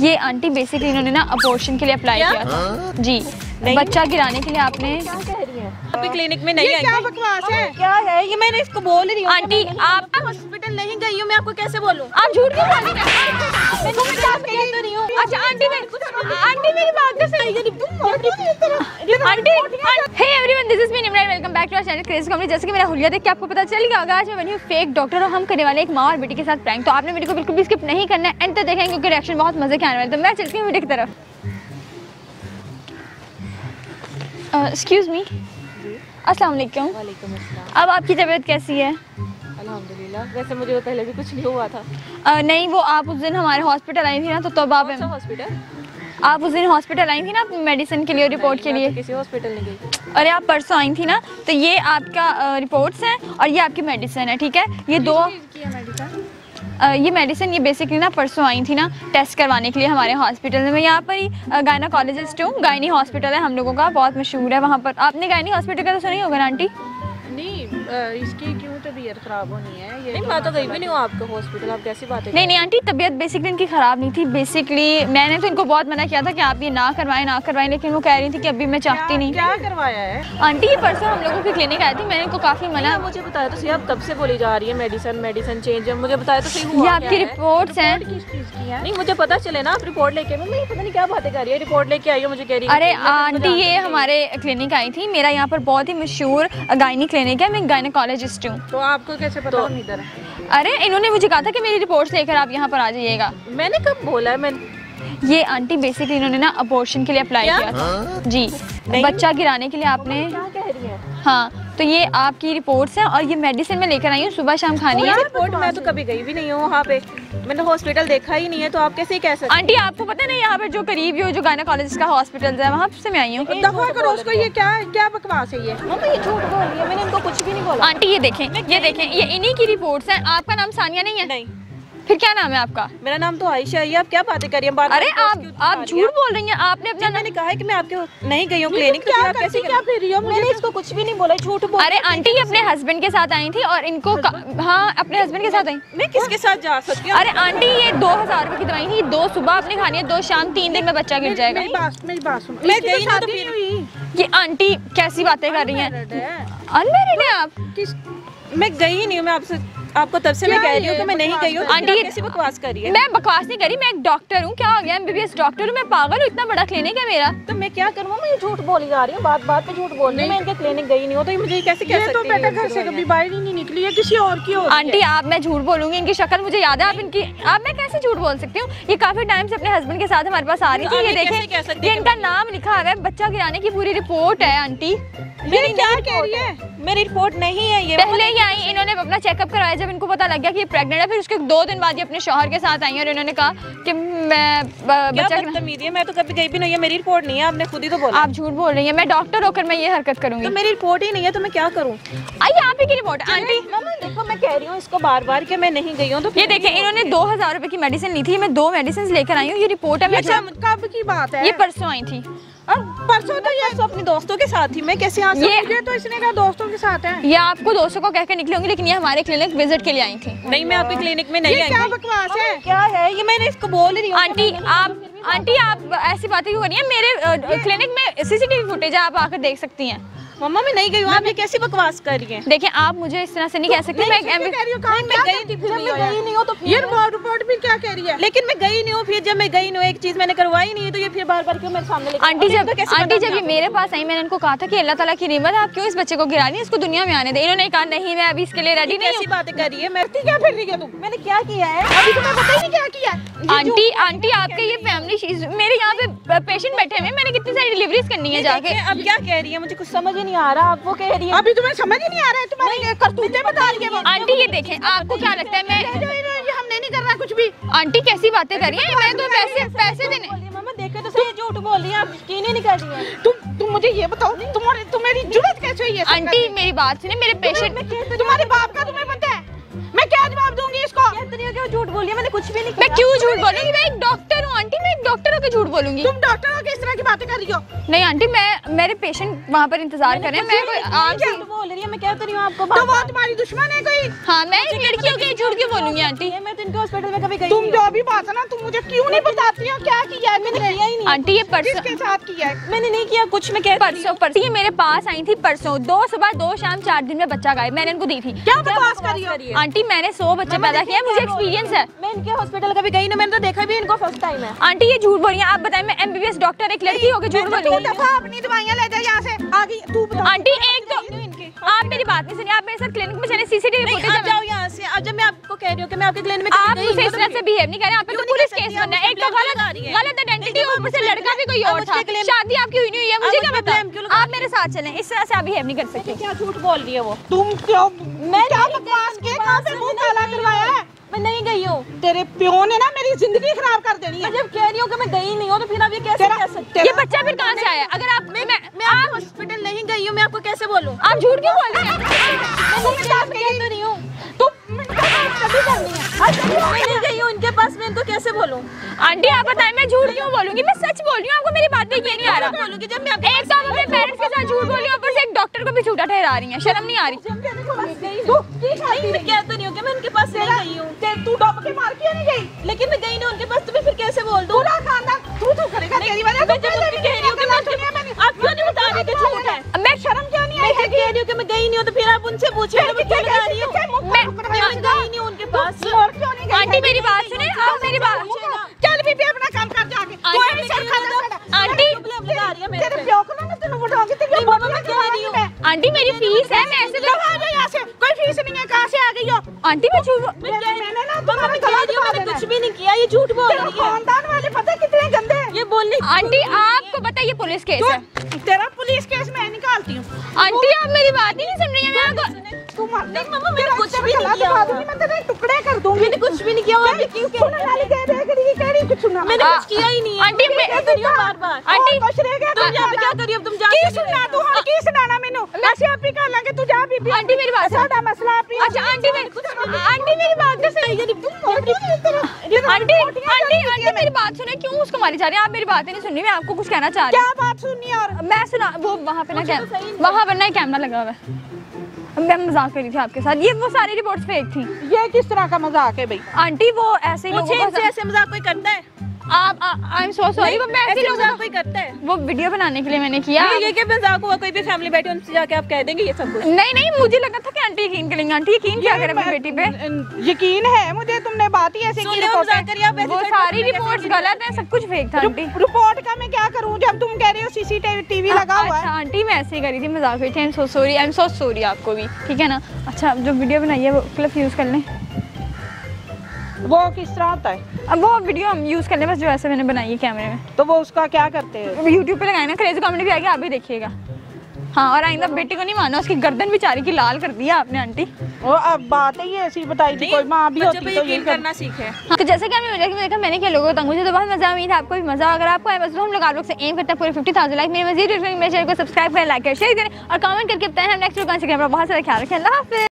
ये aunty basically इन्होंने ना अबॉर्शन के लिए अप्लाई किया था जी, बच्चा गिराने के लिए। आपने क्या कह रही है? अभी क्लिनिक में नहीं आई। क्या बकवास है, क्या है ये? मैंने इसको बोल रही हूँ आंटी, आप हॉस्पिटल नहीं गई हूँ, मैं आपको कैसे बोलूँ? आप झूठ क्यों बोल रही हो? अच्छा आंटी, आंटी मेरी बात तो सही। Aunty welcome back to our channel crazy comedy. जैसे कि मेरा हुलिया देख के आपको पता चल गया होगा, आज मैं बनी हूँ फेक डॉक्टर और हम करने वाले एक माँ और बेटी के साथ प्रैंक। तो आपने वीडियो को बिल्कुल भी स्किप नहीं करना है, एंड तक देखें क्योंकि रिएक्शन बहुत मजे के आने वाले। तो मैं चलती हूँ वीडियो की तरफ। एक्सक्यूज मी, अस्सलाम वालेकुम। वालेकुम अस्सलाम। अब आपकी तबीयत कैसी है? अल्हम्दुलिल्लाह। वैसे मुझे वो पहले भी कुछ नहीं हुआ था। नहीं, वो आप उस दिन हमारे हॉस्पिटल आई थी ना, तो तब आप उस दिन हॉस्पिटल आई थी ना मेडिसिन के लिए, रिपोर्ट के लिए। तो किसी हॉस्पिटल नहीं गई। अरे आप परसों आई थी ना, तो ये आपका रिपोर्ट्स हैं और ये आपकी मेडिसिन है, ठीक है? ये दो ये मेडिसिन ये बेसिकली ना परसों आई थी ना टेस्ट करवाने के लिए हमारे हॉस्पिटल में। मैं यहाँ पर ही गायनाकोलॉजिस्ट हूँ, गायनी हॉस्पिटल है हम लोगों का, बहुत मशहूर है वहाँ पर। आपने गायनी हॉस्पिटल का तो सुना ही होगा ना आंटी? इसकी क्यों तबीयत खराब होनी है? ये नहीं, मैं तो गई भी नहीं हूँ आपके हॉस्पिटल, आप कैसी बातें? नहीं नहीं आंटी, तबीयत बेसिकली इनकी ख़राब नहीं थी। बेसिकली मैंने तो इनको बहुत मना किया था कि आप ये ना करवाएं ना करवाएं, लेकिन वो कह रही थी कि अभी मैं चाहती नहीं। क्या करवाया है आंटी? ये परसों हम लोगों की क्लिनिक आई थी, मैंने इनको काफ़ी मना। मुझे बताया तो सही, आप कब से बोली जा रही है मेडिसिन मेडिसिन चेंज है, मुझे बताया तो सही। ये आपकी रिपोर्ट्स हैं? नहीं मुझे पता चले ना, आप रिपोर्ट लेके, मैं पता नहीं क्या बातें कर रही है, रिपोर्ट लेके आई हो मुझे कह रही है। अरे आंटी ये हमारे क्लिनिक आई थी, मेरा यहाँ पर बहुत ही मशहूर गायनी क्लिनिक है, मैं गायनेकोलॉजिस्ट हूँ। तो आपको कैसे पता हम इधर हैं? अरे इन्होंने मुझे कहा था कि मेरी रिपोर्ट्स लेकर आप यहाँ पर आ जाइएगा। मैंने कब बोला है? मैंने ये आंटी बेसिकली इन्होंने ना अबॉर्शन के लिए अप्लाई किया था जी, बच्चा गिराने के लिए। आपने क्या कह रही है? हाँ, तो ये आपकी रिपोर्ट्स हैं और ये मेडिसिन में लेकर आई हूँ, सुबह शाम खानी है। रिपोर्ट मैं तो कभी गई भी नहीं हूँ वहाँ पे, मैंने हॉस्पिटल देखा ही नहीं है, तो आप कैसे कह सकते हैं? आंटी आपको पता नहीं यहाँ पे जो करीब हो जो गायनेकोलॉजिस्ट का हॉस्पिटल है वहाँ से मैं आई हूँ। क्या क्या बकवास है ये? मैंने इनको कुछ भी नहीं बोला। आंटी ये देखें, ये देखें, ये इन्हीं की रिपोर्ट्स हैं। आपका नाम सानिया नहीं है? नहीं। फिर क्या नाम है आपका? मेरा नाम तो आयशा है। आप क्या बातें कर रही हैं? अरे आप झूठ बोल रही हैं। आपने अपना मैंने कहा है कि मैं आपके नहीं गई हूँ क्लिनिक, तो आप कैसे क्या कह रही हो? मैंने इसको कुछ भी नहीं बोला, झूठ बोल। अरे आंटी ये अपने हस्बैंड के साथ आई थी और इनको, हाँ अपने हस्बैंड के साथ आई। मैं किसके साथ जा सकती हूँ? अरे आंटी ये 2000 रुपए की दवाई थी, 2 सुबह आपने खानी है, 2 शाम, 3 दिन में बच्चा गिर जाएगा। ये आंटी कैसी बातें कर रही है? अनमैरिड है आप? मैं गई नहीं हूँ, मैं आपसे आपको तब से मैं कह रही हूँ कि मैं नहीं गई हूँ। आंटी ये कैसी बकवास कर रही है? मैं बकवास नहीं करी, मैं एक डॉक्टर हूँ। क्या हो गया? एमबीबीएस डॉक्टर हूँ, मैं पागल हूँ? इतना बड़ा क्लिनिक है मेरा, तो मैं क्या करूँ? मैं झूठ बोली जा रही हूँ, बात बात पे झूठ बोल रही हूँ। मैं इनके क्लिनिक गई नहीं हूँ, तो मुझे कैसे कह सकती है? घर से कभी बाहर ही नहीं निकली है, किसी और की। आंटी आप, मैं झूठ बोलूँगी, इनकी शक्ल मुझे याद है। आप इनकी, आप मैं कैसे झूठ बोल सकती हूँ? ये काफी टाइम से अपने हस्बैंड के साथ हमारे पास आ रही थी। ये देखें, इनका नाम लिखा हुआ है, बच्चा गिराने की पूरी रिपोर्ट है। आंटी मेरी क्या कह रही है? मेरी रिपोर्ट नहीं है ये। पहले ही आई, इन्होंने अपना चेकअप करवाया जब इनको पता लग गया कि ये प्रेग्नेंट है, फिर उसके 2 दिन बाद ये अपने शौहर के साथ आई है और इन्होंने कहा कि मैं बच्चा मीडिया, मैं तो कभी गई भी नहीं है, मेरी रिपोर्ट नहीं है। आपने खुद ही तो बोला। आप झूठ बोल रही है, मैं डॉक्टर होकर मैं ये हरकत करूँगी? तो मेरी रिपोर्ट ही नहीं है तो मैं क्या करूँ? आई आप ही की रिपोर्ट। आंटी देखो मैं कह रही हूँ इसको बार बार कि मैं नहीं गई हूँ। तो ये देखिए इन्होंने 2000 रुपए की मेडिसिन ली थी, मैं 2 मेडिसिन लेकर आई हूँ, ये रिपोर्ट है। कब की बात है? ये परसों आई थी। परसों तो ये अपने दोस्तों के साथ ही, मैं कैसे आ सकती हूं? तो इसने कहा दोस्तों के साथ है। ये आपको दोस्तों को कहकर निकले होंगे, लेकिन ये हमारे क्लिनिक विजिट के लिए आई थी। नहीं मैं आपके क्लिनिक में नहीं आई। क्या बकवास है, क्या है ये? मैंने इसको बोल रही हूं। आंटी आप, आंटी आप ऐसी बातें क्यों कर रही हैं? मेरे क्लिनिक में सीसीटीवी फुटेज है, आप आकर देख सकती हैं। मम्मा मैं नहीं गई हूँ। आपने कैसी बकवास कर रही है? देखिए आप मुझे इस तरह से नहीं कह सकती। लेकिन मैं गई नहीं हूँ, फिर जब मैं गई नहीं हूँ एक चीज मैंने करवाई नहीं, तो ये फिर बार बार क्यों मेरे सामने? आंटी जब ये मेरे पास आई मैंने उनको कहा था कि अल्लाह ताला की रहमत है, आप क्यों इस बच्चे को गिरा रही है, इसको दुनिया में आने दे। इन्होंने कहा नहीं मैं अभी इसके लिए रेडी नहीं। ऐसी बातें कर रही है, मैं क्या फिर रही है? मैंने क्या किया है? क्या किया आंटी? आंटी आपके ये फैमिली, मेरे यहाँ पे पेशेंट बैठे हुए, मैंने कितनी सारी डिलीवरीज करनी है जाके। अब क्या कह रही है? मुझे कुछ समझ नहीं आ रहा। आप वो कह रही है अभी तुम्हें समझ ही नहीं आ रहा है, तुम्हारी करतूतें बता रही है। आंटी ये देखें, आपको क्या लगता है मैं हमने नहीं कर रहा कुछ भी? आंटी कैसी बातें कर रही है? मैं तो पैसे देने, मम्मा देखे तो सही झूठ बोल रही है, आप यकीन ही नहीं कर रही है। तुम मुझे ये बताओ तुम्हारी जुड़त कैसे हुई है? आंटी मेरी बात सुने, मेरे पेशेंट, तुम्हारे बाप का तुम्हें पता है? मैं क्या जवाब दूंगी इसको? झूठ बोलिए, मैंने कुछ भी नहीं। मैं क्यों झूठ बोलूंगी? मैं एक डॉक्टर हूँ आंटी, मैं एक डॉक्टर होकर झूठ बोलूंगी? तुम डॉक्टर हो के इस तरह की बातें कर रही हो? नहीं आंटी, मैं मेरे पेशेंट वहाँ पर इंतजार कर रहे हैं। मैं कोई आम बोल रही है, मैं कहती हूँ आपको, तो वो तुम्हारी दुश्मन है कोई? हाँ, मैं लड़की हो के झूठ क्यों बोलूंगी आंटी? मैं तो इनके हॉस्पिटल में कभी गई। तुम जो अभी बात है ना, तुम मुझे क्यों नहीं बताती हो क्या किया है? मैंने किया ही नहीं आंटी, ये परसों के साथ किया है। मैंने नहीं किया कुछ, मैं कह परसों ये मेरे पास आई थी, परसों 2 सुबह 2 शाम 4 दिन में बच्चा गायब, मैंने इनको दी थी। क्या बकवास कर रही हो आंटी? मैंने 100 बच्चे पैदा किए, मुझे एक्सपीरियंस है। मैं इनके हॉस्पिटल कभी गई ना, मैंने तो देखा भी इनको फर्स्ट टाइम है। आंटी ये झूठ बोल रही है, आप बताएं, मैं MBBS डॉक्टर एक लड़की हो के झूठ बोल रही हूं? अपनी दवाइयां ले जा यहां से, आगे तू बता आंटी। एक तो आप मेरी बात नहीं सुनी, आप मेरे साथ क्लिनिक में चले, CCTV फुटेज जाओ यहाँ से। अब जब मैं आपको कह रही हूँ कि मैं आपके क्लिनिक में, आप मुझसे इस तरह से बिहेव नहीं कर रहे, आप पे तो पुलिस केस बनना है। एक तो गलत आइडेंटिटी, ऊपर से लड़का भी कोई और था, शादी आपकी हुई नहीं हुई है, मुझे क्या पता। आप मेरे साथ चलें, इस तरह से आप बिहेव नहीं कर सकते। क्या झूठ बोल रही है वो? तुम क्यों करवाया? मैं नहीं गई हूँ। तेरे प्यो ने ना मेरी जिंदगी खराब कर देनी है। जब कह रही हूँ कि मैं गई नहीं हूँ, तो फिर आप ये कैसे कह सकते हैं? ये बच्चा फिर कहाँ से आया? अगर आप मैं हॉस्पिटल नहीं गई हूँ, मैं आपको कैसे बोलूँ? आप झूठ क्यों बोल रही हैं? मैं गई हूँ इनके पास, मैं इनको कैसे बोलूँ? आंटी आप बताएं, मैं झूठ क्यों बोलूँगी? मैं सच बोल रही हूँ, आपको मेरी बात यकीन नहीं आ रहा। जब मैं एक साथ अपने पेरेंट्स के साथ झूठ बोली, ऊपर से एक डॉक्टर को भी झूठा ठहरा रही है, शर्म नहीं आ रही। मैं उनके पास नहीं गई हूँ, तू डॉक्टर मार के नहीं गई, लेकिन मैं गई नहीं उनके पास, तुम्हें फिर कैसे बोल दूँ? मैं शर्म क्यों नहीं आई? कह रही हूँ कि मैं गई नहीं हूँ, तो फिर आप उनसे पूछे उनके पास। आंटी मेरी बात सुने, आप मेरी बात चल भी अपना काम कर जाके। आंटी तेरे प्यो को ना मैं तेरे उठाऊंगी, तेरे बाबा मैं कह रही हूं। आंटी मेरी फीस है, मैं ऐसे कहां आ गई? यहां से कोई फीस नहीं है, कहां से आ गई हो आंटी? मैं झूठ मैंने ना तुम्हें कह दिया, मैंने कुछ भी नहीं किया, ये झूठ बोल रही है। खानदान वाले पता कितने गंदे हैं ये बोलने। आंटी आपको पता है ये पुलिस केस है? तेरा पुलिस केस मैं निकालती हूं। आंटी आप मेरी बात ही नहीं सुन रही है। मैं आपको तू मत देख मम्मा, मेरा कुछ भी नहीं किया, मैं तेरे टुकड़े कर दूंगी। मैंने कुछ भी नहीं किया, और क्यों सुनने वाली कह रही है? कह रही कुछ सुना, मैंने कुछ किया ही नहीं है आंटी। मैं कह रही हूं बार-बार आंटी, बस रह गया। तुम जा भी क्या कर रही हो? तुम जा की सुना, तू हर की सुनाना मेनू ऐसे आप ही कर लांगे। तू जा भी आंटी मेरी बात, सादा मसला आप ही। अच्छा आंटी मैं आंटी मेरी बात तो सही है, तुम आंटी आंटी आंटी मेरी बात सुने, क्यों उसको मारी जा रही है? आप मेरी बात नहीं सुन रही, मैं आपको कुछ कहना चाह रही हूं। क्या बात सुननी है? और मैं सुना वो वहां पे ना, वहां पर ना कैमरा लगा हुआ है, मैं मजाक कर रही थी आपके साथ। ये वो सारी रिपोर्ट्स फेक थी। ये किस तरह का मजाक है भाई? आंटी वो ऐसे ही लोगों का ऐसे मजाक कोई करता है? आप आई एम सो सॉरी, वो मैं ऐसे लोगों कोई करता है? वो वीडियो बनाने के लिए मैंने किया। ये क्या मजाक हुआ? कोई भी फैमिली बैठी उनसे जाके आप कह देंगे ये सब कुछ? नहीं नहीं, मुझे लगा था कि आंटी यकीन करेंगे। आंटी यकीन क्या करें अपनी बेटी पे? यकीन है मुझे, तुमने बात ही ऐसे की। मजाक करिए आप, वो सारी रिपोर्ट्स गलत है, सब कुछ फेक था। रिपोर्ट का मैं क्या करूँ जब तुम कह रहे हो CCTV लगा हुआ है? आंटी मैं ऐसे ही करी थी, मजाक हुई थी। आई एम सो सॉरी आपको भी, ठीक है ना? अच्छा जो वीडियो बनाई है वो क्लिप यूज कर लें। वो किस तरह होता है? अब वो वीडियो हम यूज कर ले, बस जो ऐसे मैंने बनाई है कैमरे में। तो वो उसका क्या करते हैं? YouTube पे लगाए ना, क्रेजी कॉमेडी भी आएगी, आप भी देखिएगा। हाँ, और आइंदा बेटी को नहीं माना, उसकी गर्दन बेचारी की लाल कर दिया आपने आंटी। वो अब बात ही ऐसी बताई थी, कोई माँ भी होती तो यही करना सीखे। तो जैसे कि मैंने क्या लोगों को तंग, मुझे तो बहुत मजा आई था, आपको भी मजा। अगर आपको आए, बस हम लोग आप लोग से एम करते हैं पूरे 50,000 लाइक। मेरे मजीद मेरे चैनल को सब्सक्राइब करें, लाइक करें, शेयर करें और कमेंट करके बताएं। हम नेक्स्ट वीडियो कौन से कैमरा बहुत सारा ख्याल रखें। अल्लाह हाफिज़।